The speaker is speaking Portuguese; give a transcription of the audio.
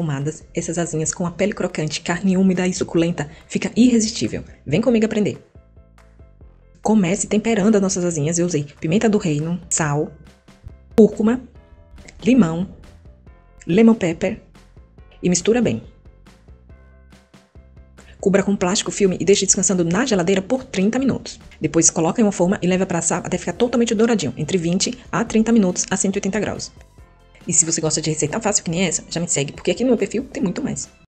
defumadas, essas asinhas com a pele crocante, carne úmida e suculenta, fica irresistível. Vem comigo aprender! Comece temperando as nossas asinhas. Eu usei pimenta do reino, sal, cúrcuma, limão, lemon pepper e mistura bem. Cubra com plástico filme e deixe descansando na geladeira por 30 minutos. Depois coloque em uma forma e leve para assar até ficar totalmente douradinho, entre 20 a 30 minutos a 180 graus. E se você gosta de receita fácil que nem essa, já me segue, porque aqui no meu perfil tem muito mais.